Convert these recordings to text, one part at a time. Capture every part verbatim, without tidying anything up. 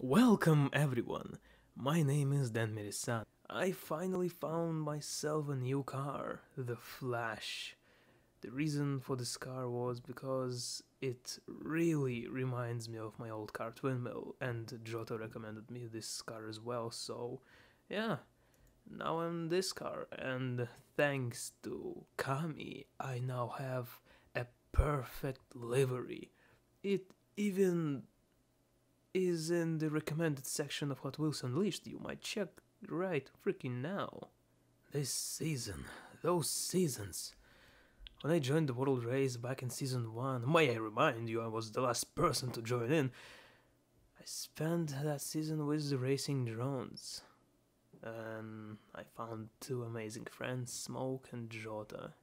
Welcome everyone, my name is Dan Mirisan. I finally found myself a new car, the Flash. The reason for this car was because it really reminds me of my old car Twinmill, and Jota recommended me this car as well, so yeah, now I'm this car, and thanks to Kami I now have a perfect livery. It even is in the recommended section of Hot Wheels Unleashed, you might check right freaking now. This season, those seasons. When I joined the World Race back in season one, may I remind you I was the last person to join in, I spent that season with the Racing Drones. And I found two amazing friends, Smoke and Jota.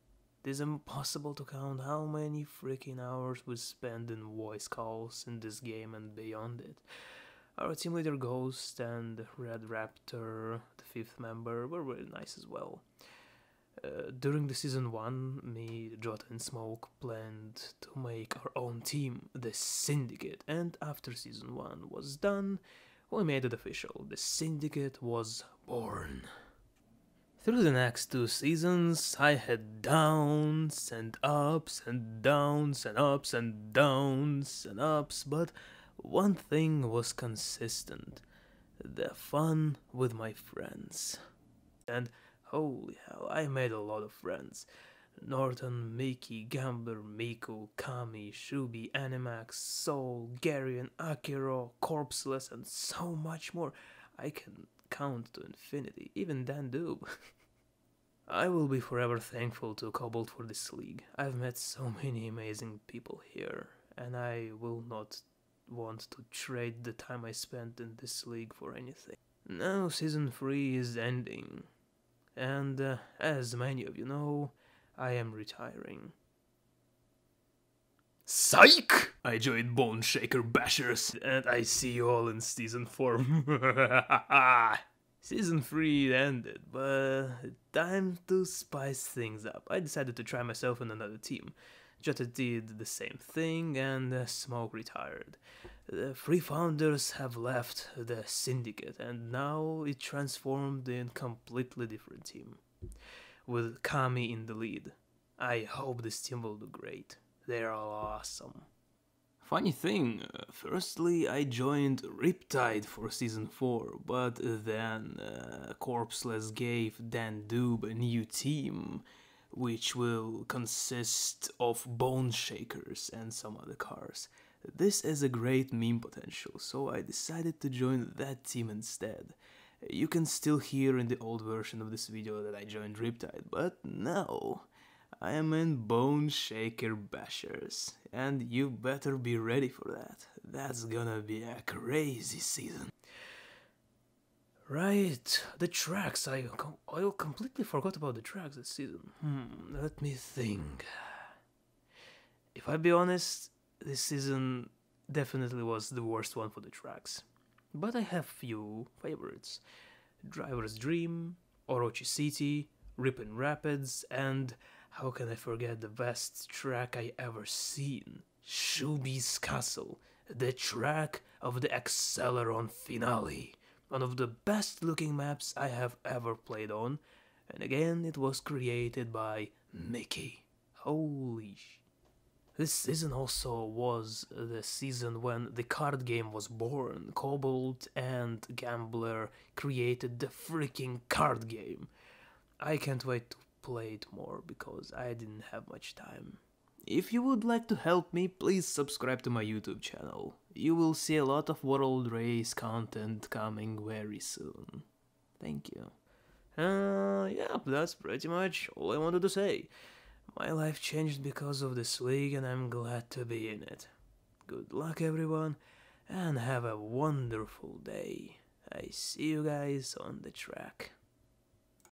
It is impossible to count how many freaking hours we spend in voice calls in this game and beyond it. Our team leader Ghost and Red Raptor, the fifth member, were really nice as well. Uh, during the season one, me, Jota and Smoke planned to make our own team, the Syndicate, and after season one was done, we made it official, the Syndicate was born. Through the next two seasons, I had downs and ups and downs and ups and downs and ups, but one thing was consistent, the fun with my friends. And holy hell, I made a lot of friends. Norton, Mickey, Gambler, Miku, Kami, Shubi, Animax, Soul, Garion, Akiro, Corpseless, and so much more. I can count to infinity, even Dan Doob. I will be forever thankful to Cobalt for this league. I've met so many amazing people here, and I will not want to trade the time I spent in this league for anything. Now season three is ending, and uh, as many of you know, I am retiring. Psych! I joined Bone Shaker Bashers, and I see you all in season four. season three ended, but time to spice things up. I decided to try myself in another team. Jutta did the same thing, and uh, Smoke retired. The three founders have left the Syndicate, and now it transformed in a completely different team, with Kami in the lead. I hope this team will do great. They're all awesome. Funny thing, uh, firstly I joined Riptide for season four, but then uh, Corpseless gave Dan Doob a new team, which will consist of Bone Shakers and some other cars. This has a great meme potential, so I decided to join that team instead. You can still hear in the old version of this video that I joined Riptide, but now I am in Bone Shaker Bashers, and you better be ready for that. That's gonna be a crazy season. Right, the tracks. I, com I completely forgot about the tracks this season. Hmm, let me think. If I be honest, this season definitely was the worst one for the tracks. But I have few favorites. Driver's Dream, Orochi City, Rippin' Rapids, and how can I forget the best track I ever seen? Shubi's Castle, the track of the Acceleron finale. One of the best looking maps I have ever played on, and again it was created by Mickey. Holy sh... This season also was the season when the card game was born. Cobalt and Gambler created the freaking card game. I can't wait to played more because I didn't have much time. If you would like to help me, please subscribe to my YouTube channel. You will see a lot of World Race content coming very soon. Thank you. Uh, yeah, that's pretty much all I wanted to say. My life changed because of this league and I'm glad to be in it. Good luck everyone and have a wonderful day. I see you guys on the track.